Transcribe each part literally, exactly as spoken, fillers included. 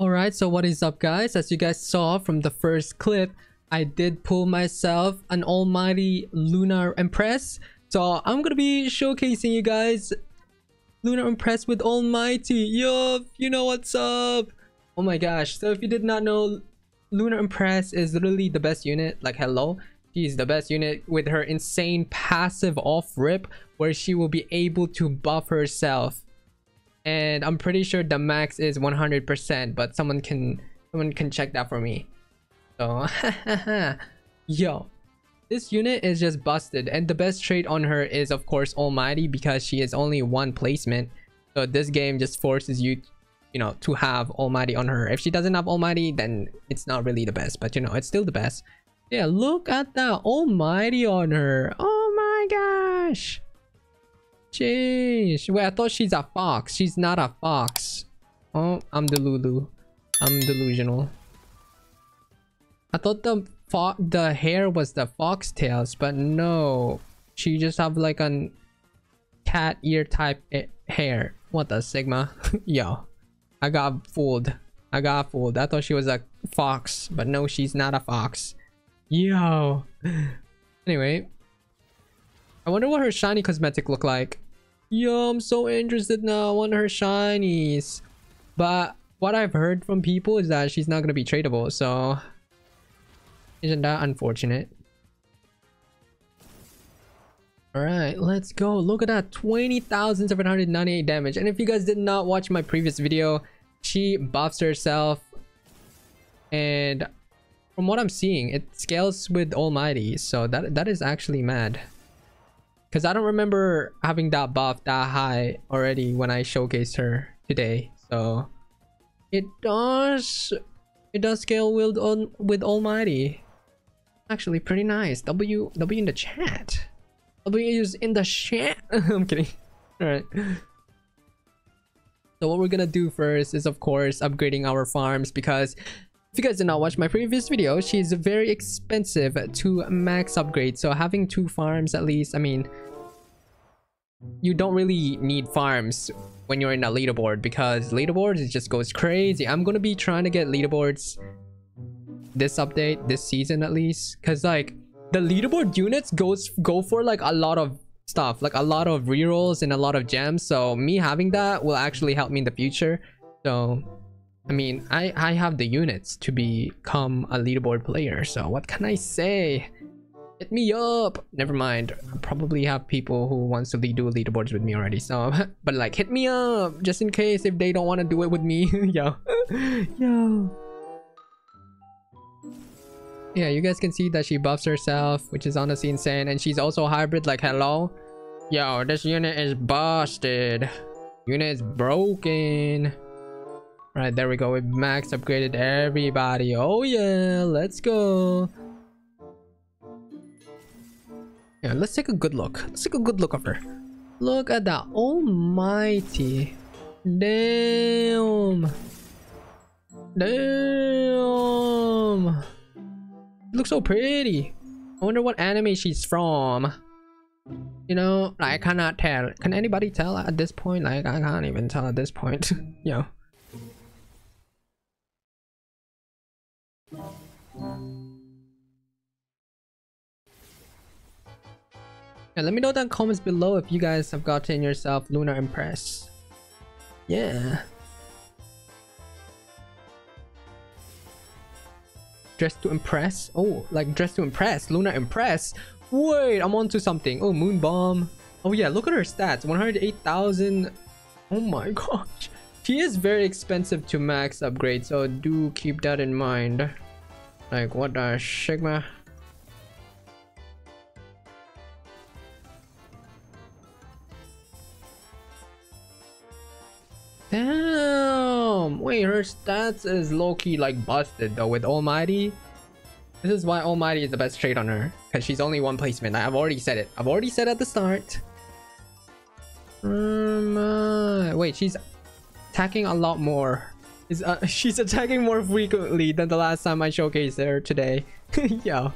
Alright, so what is up guys? As you guys saw from the first clip, I did pull myself an almighty Lunar Empress. So I'm gonna be showcasing you guys Lunar Empress with Almighty. Yo, you know what's up? Oh my gosh, so if you did not know, Lunar Empress is literally the best unit. Like, hello, she's the best unit with her insane passive off rip where she will be able to buff herself. And I'm pretty sure the max is one hundred percent, but someone can someone can check that for me. So, yo, this unit is just busted. And the best trait on her is, of course, Almighty, because she is only one placement. So this game just forces you, you know, to have Almighty on her. If she doesn't have Almighty, then it's not really the best. But, you know, it's still the best. Yeah, look at that Almighty on her. Oh my gosh. Jeez. Wait, I thought she's a fox. She's not a fox. Oh, I'm delulu. I'm delusional. I thought the fo the hair was the fox tails, but no. She just have like an cat ear type hair. What the sigma? Yo, I got fooled. I got fooled. I thought she was a fox, but no, she's not a fox. Yo. Anyway. I wonder what her shiny cosmetic look like. Yo, I'm so interested now. I want her shinies. But what I've heard from people is that she's not going to be tradable. So, isn't that unfortunate? Alright, let's go. Look at that. twenty thousand seven hundred ninety-eight damage. And if you guys did not watch my previous video, she buffs herself. And from what I'm seeing, it scales with Almighty. So, that that is actually mad. Because I don't remember having that buff that high already when I showcased her today. So it does it does scale with on with Almighty. Actually pretty nice. W W in the chat. W is in the chat. I'm kidding. Alright. So what we're gonna do first is, of course, upgrading our farms, because if you guys did not watch my previous video, she's very expensive to max upgrade. So having two farms at least, I mean, you don't really need farms when you're in a leaderboard, because leaderboards, it just goes crazy. I'm going to be trying to get leaderboards this update, this season at least, because like the leaderboard units goes go for like a lot of stuff, like a lot of rerolls and a lot of gems. So me having that will actually help me in the future. So I mean, I, I have the units to become a leaderboard player, so what can I say? Hit me up! Never mind, I probably have people who wants to do leaderboards with me already, so... But like, hit me up! Just in case if they don't want to do it with me. Yo. Yo. Yeah, you guys can see that she buffs herself, which is honestly insane. And she's also hybrid, like, hello? Yo, this unit is busted. Unit is broken. Right, there we go. We max upgraded everybody. Oh yeah, let's go. Yeah, let's take a good look. Let's take a good look of her. Look at that Almighty. Damn. Damn. Looks so pretty. I wonder what anime she's from. You know, I cannot tell. Can anybody tell at this point? Like, I can't even tell at this point. Yo. Yeah, let me know down in the comments below if you guys have gotten yourself Lunar Empress. Yeah. Dress to impress? Oh, like dress to impress. Lunar Empress. Wait, I'm onto something. Oh, Moon Bomb. Oh yeah, look at her stats. one hundred eight thousand. Oh my gosh. She is very expensive to max upgrade, so do keep that in mind. Like, what the sigma? Damn! Wait, her stats is low-key like busted though with Almighty. This is why Almighty is the best trait on her, because she's only one placement. I've already said it. I've already said at the start. Um, uh, wait, she's attacking a lot more. Is uh, she's attacking more frequently than the last time I showcased her today. Yo.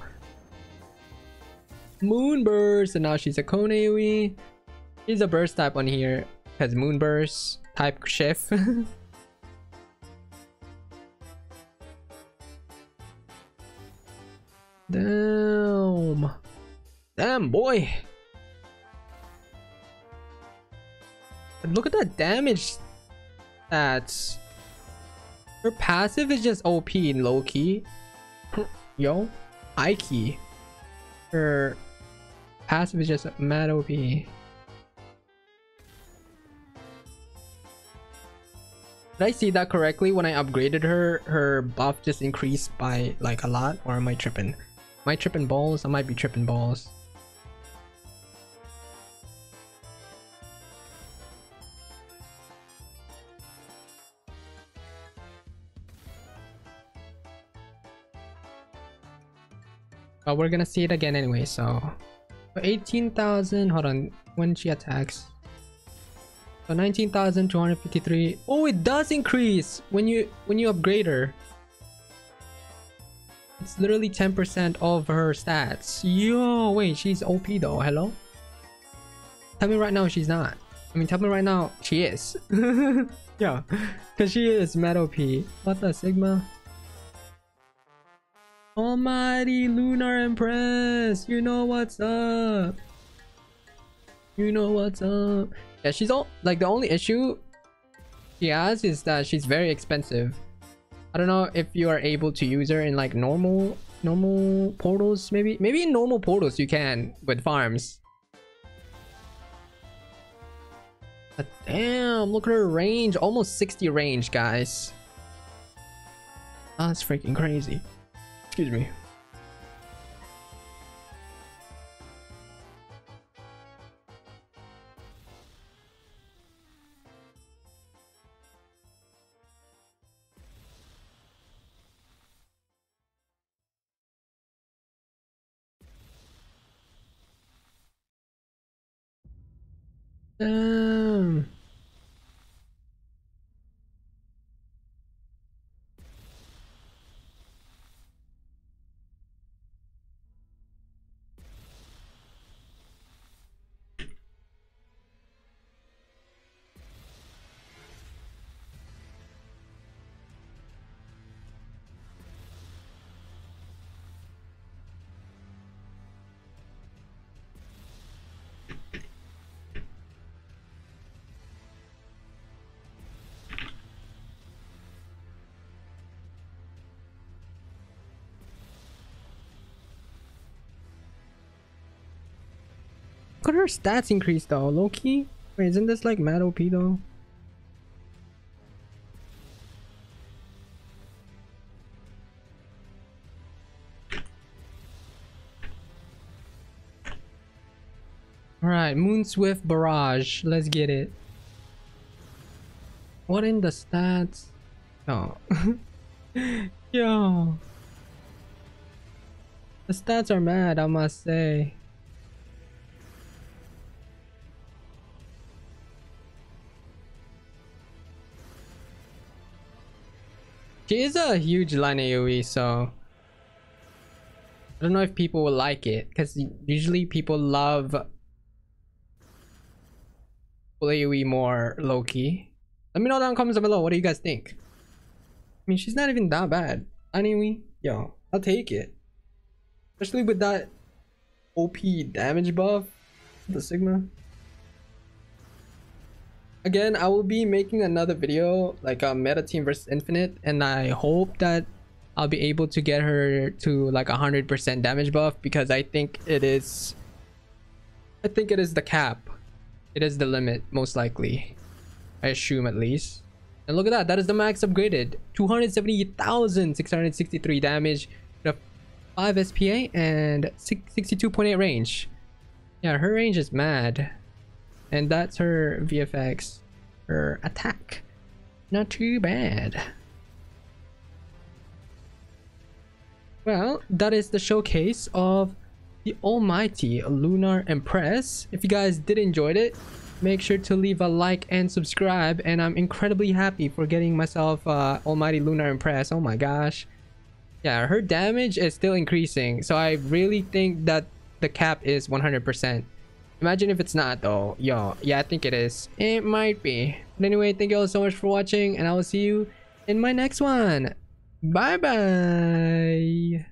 Moonburst, and now she's a Koneui. She's a burst type on here, has Moonburst type shift. Damn. Damn, boy. And look at that damage. That's... Her passive is just O P and low key. Yo, high key. Her passive is just mad O P. Did I see that correctly? When I upgraded her, her buff just increased by like a lot, or am I tripping? Am I tripping balls? I might be tripping balls. But we're gonna see it again anyway, so eighteen thousand, hold on, when she attacks, so nineteen thousand two hundred fifty-three. Oh, it does increase when you when you upgrade her. It's literally ten percent of her stats. Yo, wait, she's O P though. Hello, tell me right now she's not. I mean, tell me right now she is. Yeah, because she is mad O P. What the sigma. Almighty Lunar Empress, you know what's up. You know what's up. Yeah, she's all like, the only issue she has is that she's very expensive. I don't know if you are able to use her in like normal normal portals. Maybe maybe in normal portals you can with farms. But damn, look at her range, almost sixty range, guys. That's freaking crazy. Excuse me. Um. Look at her stats increase though, low-key. Wait, isn't this like mad O P though? Alright, Moonswift barrage. Let's get it. What in the stats? Oh. Yo. The stats are mad, I must say. She is a huge line A O E, so I don't know if people will like it, because usually people love full A O E more low-key. Let me know down in the comments below, what do you guys think? I mean, she's not even that bad. Line A O E, yo, I'll take it. Especially with that O P damage buff, the sigma. Again, I will be making another video, like a meta team versus infinite, and I hope that I'll be able to get her to like a hundred percent damage buff, because I think it is, I think it is the cap. It is the limit, most likely. I assume, at least. And look at that, that is the max upgraded. two hundred seventy thousand six hundred sixty-three damage, the five S P A, and sixty-two point eight range. Yeah, her range is mad. And that's her V F X, her attack. Not too bad. Well, that is the showcase of the Almighty Lunar Empress. If you guys did enjoy it, make sure to leave a like and subscribe. And I'm incredibly happy for getting myself uh, Almighty Lunar Empress. Oh my gosh. Yeah, her damage is still increasing. So I really think that the cap is one hundred percent. Imagine if it's not though. Yo, yeah, I think it is. It might be. But anyway, thank you all so much for watching, and I will see you in my next one. Bye bye.